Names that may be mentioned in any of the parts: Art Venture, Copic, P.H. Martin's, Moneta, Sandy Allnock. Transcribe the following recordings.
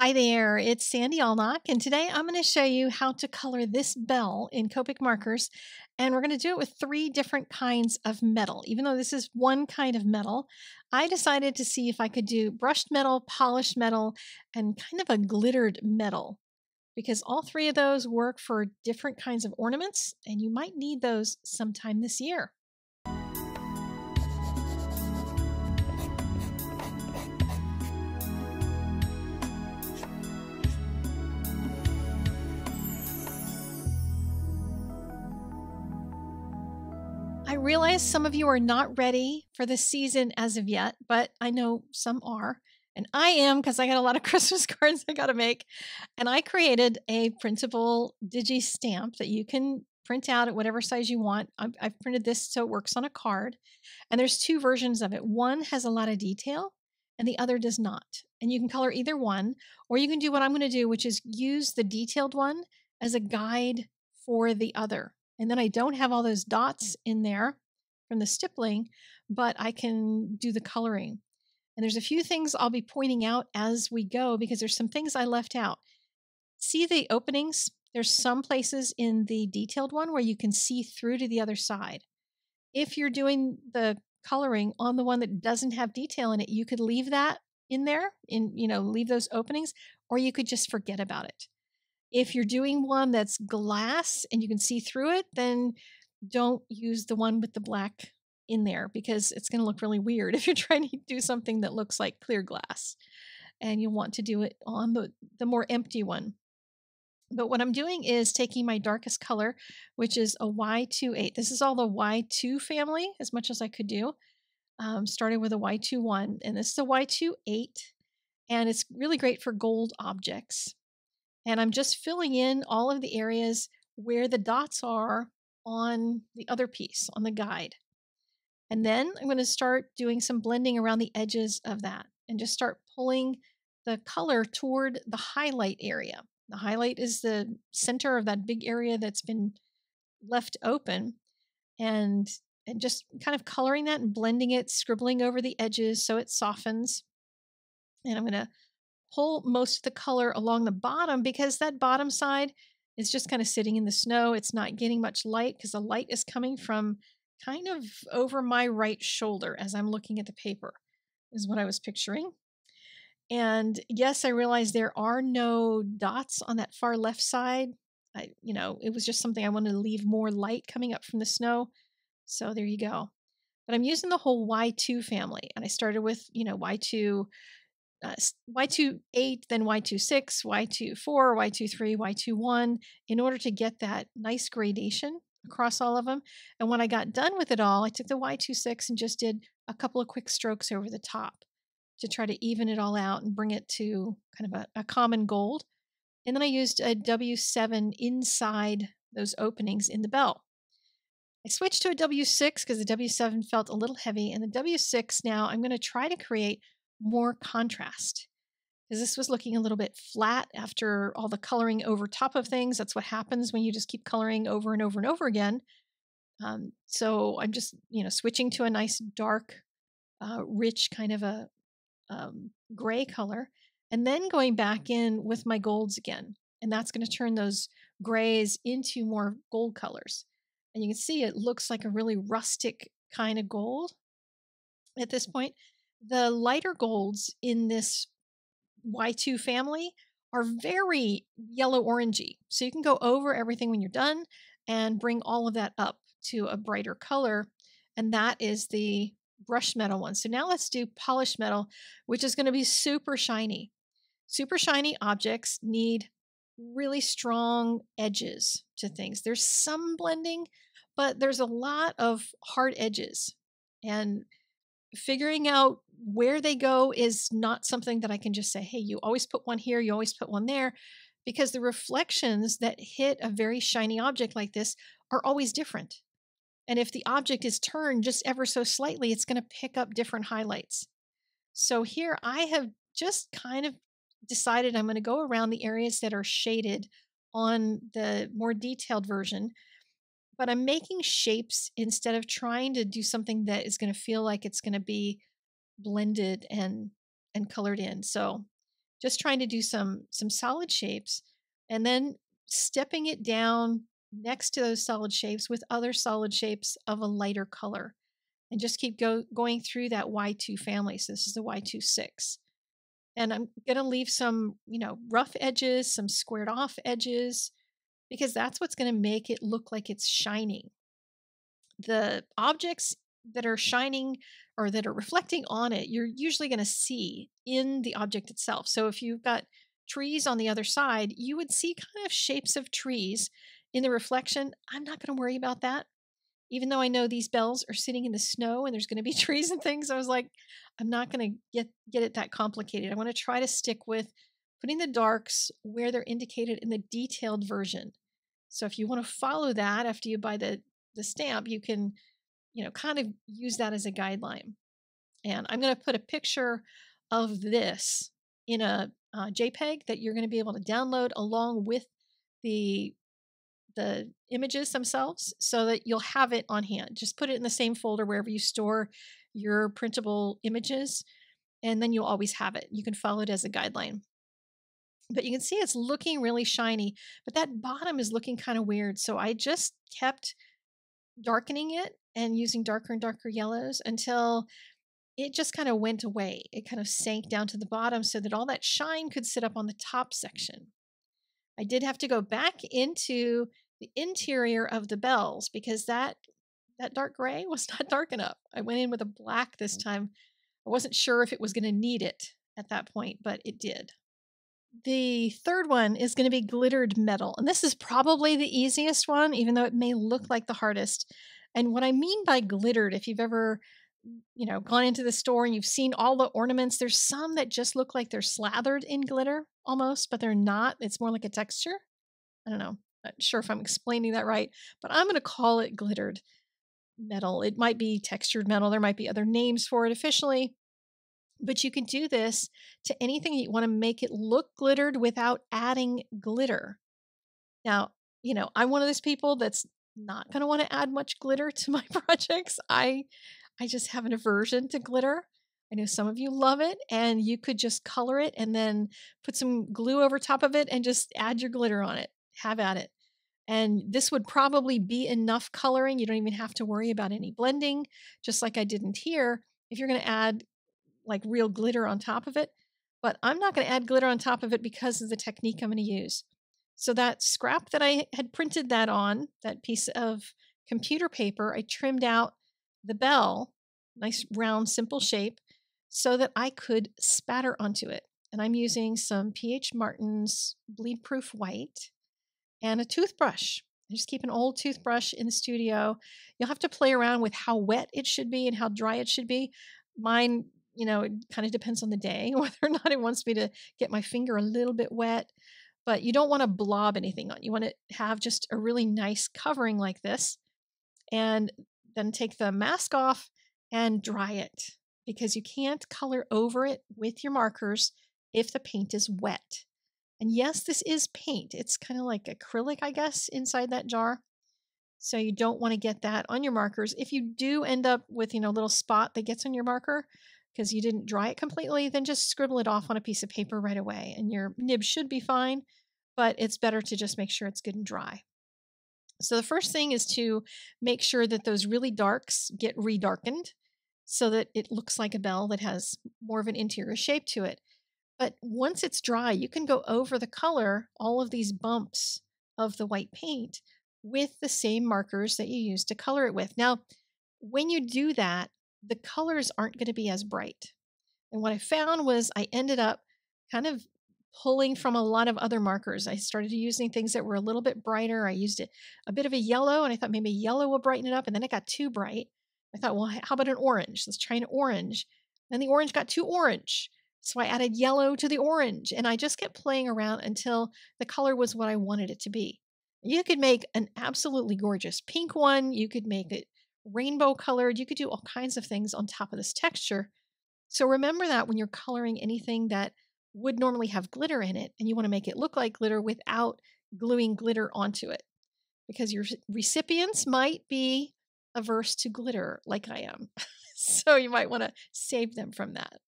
Hi there, it's Sandy Allnock, and today I'm going to show you how to color this bell in Copic markers, and we're going to do it with three different kinds of metal. Even though this is one kind of metal, I decided to see if I could do brushed metal, polished metal, and kind of a glittered metal, because all three of those work for different kinds of ornaments, and you might need those sometime this year. I realize some of you are not ready for the season as of yet, but I know some are, and I am because I got a lot of Christmas cards I got to make, and I created a printable digi stamp that you can print out at whatever size you want. I've printed this so it works on a card, and there's two versions of it. One has a lot of detail, and the other does not, and you can color either one, or you can do what I'm going to do, which is use the detailed one as a guide for the other. And then I don't have all those dots in there from the stippling, but I can do the coloring. And there's a few things I'll be pointing out as we go because there's some things I left out. See the openings? There's some places in the detailed one where you can see through to the other side. If you're doing the coloring on the one that doesn't have detail in it, you could leave that in there, leave those openings, or you could just forget about it. If you're doing one that's glass and you can see through it, then don't use the one with the black in there because it's going to look really weird if you're trying to do something that looks like clear glass, and you'll want to do it on the more empty one. But what I'm doing is taking my darkest color, which is a Y28. This is all the Y2 family, as much as I could do. Started with a Y21, and this is a Y28, and it's really great for gold objects. And I'm just filling in all of the areas where the dots are on the other piece, on the guide. And then I'm going to start doing some blending around the edges of that and just start pulling the color toward the highlight area. The highlight is the center of that big area that's been left open, and just kind of coloring that and blending it, scribbling over the edges so it softens. And I'm going to pull most of the color along the bottom because that bottom side is just kind of sitting in the snow. It's not getting much light because the light is coming from kind of over my right shoulder as I'm looking at the paper is what I was picturing. And yes, I realize there are no dots on that far left side. It was just something I wanted to leave more light coming up from the snow. So there you go. But I'm using the whole Y2 family, and I started with, Y28, then Y26, Y24, Y23, Y21, in order to get that nice gradation across all of them. And when I got done with it all, I took the Y26 and just did a couple of quick strokes over the top to try to even it all out and bring it to kind of a common gold. And then I used a W7 inside those openings in the bell. I switched to a W6 because the W7 felt a little heavy, and the W6 now I'm going to try to create more contrast because this was looking a little bit flat after all the coloring over top of things. That's what happens when you just keep coloring over and over and over again. So I'm just, switching to a nice dark, rich kind of a gray color, and then going back in with my golds again. And that's going to turn those grays into more gold colors. And you can see it looks like a really rustic kind of gold at this point. The lighter golds in this Y2 family are very yellow-orangey. So you can go over everything when you're done and bring all of that up to a brighter color. And that is the brushed metal one. So now let's do polished metal, which is going to be super shiny. Super shiny objects need really strong edges to things. There's some blending, but there's a lot of hard edges. And figuring out where they go is not something that I can just say, hey, you always put one here, you always put one there, because the reflections that hit a very shiny object like this are always different. And if the object is turned just ever so slightly, it's going to pick up different highlights. So here I have just kind of decided I'm going to go around the areas that are shaded on the more detailed version, but I'm making shapes instead of trying to do something that is going to feel like it's going to be blended and colored in. So just trying to do some solid shapes and then stepping it down next to those solid shapes with other solid shapes of a lighter color. And just keep going through that Y2 family. So this is the Y26. And I'm going to leave some, you know, rough edges, some squared off edges, because that's what's going to make it look like it's shining. The objects that are shining or that are reflecting on it, you're usually going to see in the object itself. So if you've got trees on the other side, you would see kind of shapes of trees in the reflection. I'm not going to worry about that. Even though I know these bells are sitting in the snow and there's going to be trees and things, I was like, I'm not going to get it that complicated. I want to try to stick with putting the darks where they're indicated in the detailed version. So if you want to follow that after you buy the stamp, you can, you know, kind of use that as a guideline. And I'm going to put a picture of this in a JPEG that you're going to be able to download along with the images themselves so that you'll have it on hand. Just put it in the same folder wherever you store your printable images, and then you'll always have it. You can follow it as a guideline. But you can see it's looking really shiny, but that bottom is looking kind of weird. So I just kept darkening it and using darker and darker yellows until it just kind of went away. It kind of sank down to the bottom so that all that shine could sit up on the top section. I did have to go back into the interior of the bells because that dark gray was not dark enough. I went in with a black this time. I wasn't sure if it was going to need it at that point, but it did. The third one is going to be glittered metal. And this is probably the easiest one, even though it may look like the hardest. And what I mean by glittered, if you've ever, you know, gone into the store and you've seen all the ornaments, there's some that just look like they're slathered in glitter almost, but they're not. It's more like a texture. I don't know. Not sure if I'm explaining that right, but I'm going to call it glittered metal. It might be textured metal. There might be other names for it officially, but you can do this to anything you want to make it look glittered without adding glitter. Now, you know, I'm one of those people that's not going to want to add much glitter to my projects. I just have an aversion to glitter. I know some of you love it, and you could just color it and then put some glue over top of it and just add your glitter on it. Have at it. And this would probably be enough coloring. You don't even have to worry about any blending, just like I didn't here, if you're going to add like real glitter on top of it. But I'm not going to add glitter on top of it because of the technique I'm going to use. So that scrap that I had printed that on, that piece of computer paper, I trimmed out the bell, nice round, simple shape, so that I could spatter onto it. And I'm using some P.H. Martin's bleed proof white and a toothbrush. I just keep an old toothbrush in the studio. You'll have to play around with how wet it should be and how dry it should be. Mine, you know, it kind of depends on the day, whether or not it wants me to get my finger a little bit wet, but you don't want to blob anything on. You want to have just a really nice covering like this, and then take the mask off and dry it, because you can't color over it with your markers if the paint is wet. And yes, this is paint. It's kind of like acrylic, I guess, inside that jar. So you don't want to get that on your markers. If you do end up with, you know, a little spot that gets on your marker because you didn't dry it completely, then just scribble it off on a piece of paper right away and your nib should be fine, but it's better to just make sure it's good and dry. So the first thing is to make sure that those really darks get redarkened so that it looks like a bell that has more of an interior shape to it. But once it's dry, you can go over the color, all of these bumps of the white paint, with the same markers that you used to color it with. Now, when you do that, the colors aren't going to be as bright. And what I found was I ended up kind of pulling from a lot of other markers. I started using things that were a little bit brighter. I used a bit of a yellow, and I thought maybe yellow will brighten it up, and then it got too bright. I thought, well, how about an orange? Let's try an orange. Then the orange got too orange, so I added yellow to the orange, and I just kept playing around until the color was what I wanted it to be. You could make an absolutely gorgeous pink one. You could make it rainbow colored. You could do all kinds of things on top of this texture. So remember that when you're coloring anything that would normally have glitter in it, and you want to make it look like glitter without gluing glitter onto it, because your recipients might be averse to glitter like I am. So you might want to save them from that.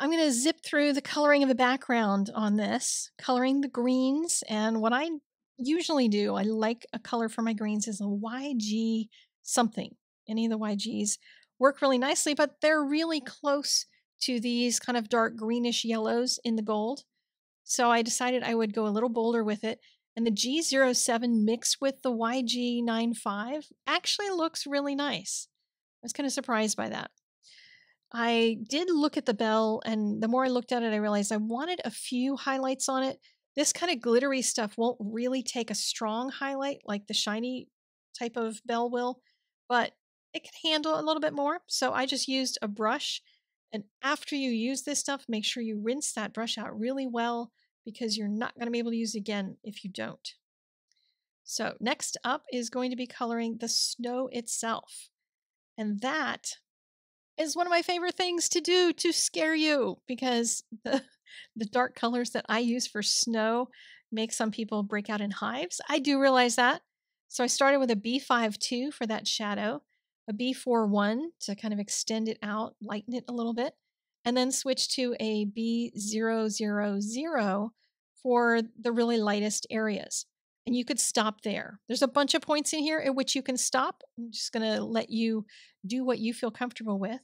I'm going to zip through the coloring of the background on this, coloring the greens. And what I usually do, I like a color for my greens is a YG something. Any of the YGs work really nicely, but they're really close to these kind of dark greenish yellows in the gold. So I decided I would go a little bolder with it. And the G07 mixed with the YG95 actually looks really nice. I was kind of surprised by that. I did look at the bell, and the more I looked at it, I realized I wanted a few highlights on it. This kind of glittery stuff won't really take a strong highlight like the shiny type of bell will, but it can handle a little bit more. So I just used a brush, and after you use this stuff, make sure you rinse that brush out really well because you're not going to be able to use it again if you don't. So next up is going to be coloring the snow itself. And that is one of my favorite things to do to scare you, because the dark colors that I use for snow make some people break out in hives. I do realize that. So I started with a B52 for that shadow, a B41 to kind of extend it out, lighten it a little bit, and then switch to a B000 for the really lightest areas. And you could stop there. There's a bunch of points in here at which you can stop. I'm just going to let you do what you feel comfortable with.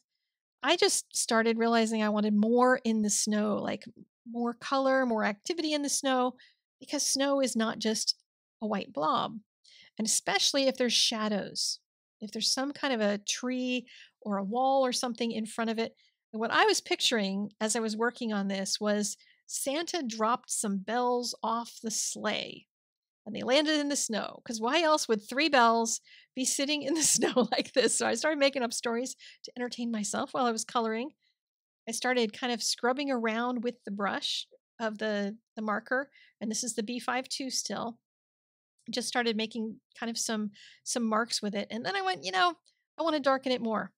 I just started realizing I wanted more in the snow, like more color, more activity in the snow, because snow is not just a white blob. And especially if there's shadows, if there's some kind of a tree or a wall or something in front of it. And what I was picturing as I was working on this was Santa dropped some bells off the sleigh, and they landed in the snow, because why else would three bells be sitting in the snow like this? So I started making up stories to entertain myself while I was coloring. I started kind of scrubbing around with the brush of the marker, and this is the B52 still. I just started making kind of some marks with it, and then I went, you know, I want to darken it more.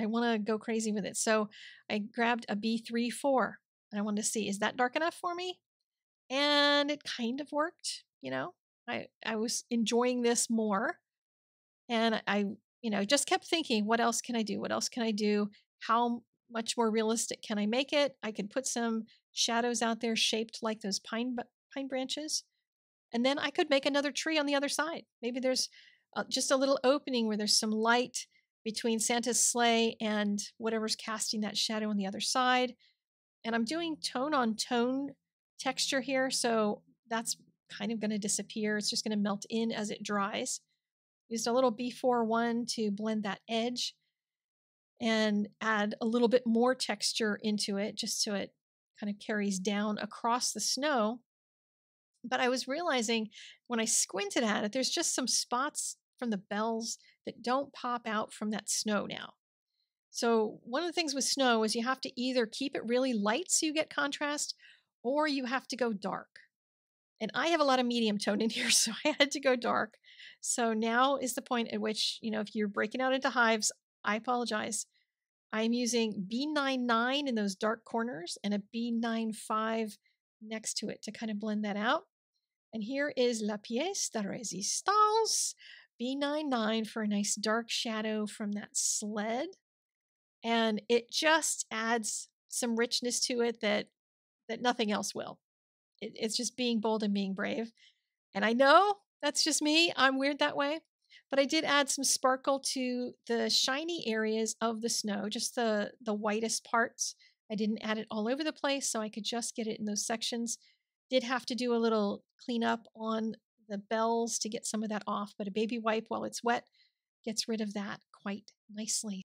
I want to go crazy with it. So I grabbed a B34, and I wanted to see, is that dark enough for me? And it kind of worked, you know. I was enjoying this more, and I, you know, just kept thinking, what else can I do? What else can I do? How much more realistic can I make it? I could put some shadows out there shaped like those pine branches, and then I could make another tree on the other side. Maybe there's just a little opening where there's some light between Santa's sleigh and whatever's casting that shadow on the other side. And I'm doing tone on tone texture here, so that's kind of going to disappear. It's just going to melt in as it dries. Used a little B41 to blend that edge and add a little bit more texture into it, just so it kind of carries down across the snow. But I was realizing when I squinted at it, there's just some spots from the bells that don't pop out from that snow now. So one of the things with snow is you have to either keep it really light so you get contrast, or you have to go dark. And I have a lot of medium tone in here, so I had to go dark. So now is the point at which, you know, if you're breaking out into hives, I apologize. I'm using B99 in those dark corners and a B95 next to it to kind of blend that out. And here is La Pièce de Résistance, B99 for a nice dark shadow from that sled. And it just adds some richness to it that nothing else will. It's just being bold and being brave. And I know that's just me. I'm weird that way. But I did add some sparkle to the shiny areas of the snow, just the whitest parts. I didn't add it all over the place, so I could just get it in those sections. Did have to do a little cleanup on the bells to get some of that off, but a baby wipe while it's wet gets rid of that quite nicely.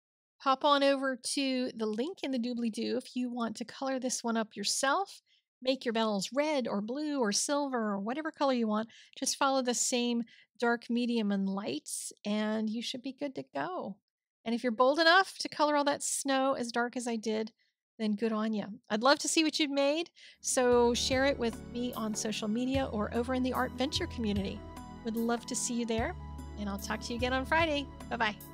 Pop on over to the link in the doobly-doo if you want to color this one up yourself. Make your bells red or blue or silver or whatever color you want. Just follow the same dark, medium, and lights, and you should be good to go. And if you're bold enough to color all that snow as dark as I did, then good on you. I'd love to see what you've made, so share it with me on social media or over in the Art Venture community. Would love to see you there, and I'll talk to you again on Friday. Bye-bye.